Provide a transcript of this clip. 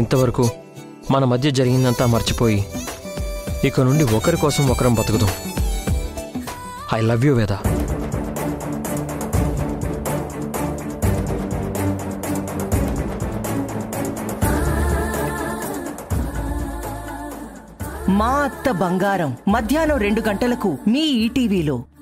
ఇంతవరకు మన మధ్య జరిగినంతా మర్చిపోయి ఇక నుండి ఒకరి కోసం ఒకరం బతుకుదాం. ఐ లవ్ యూ వేద. మా అత్త బంగారం మధ్యాహ్నం 2 గంటలకు మీ ఈటీవీలో.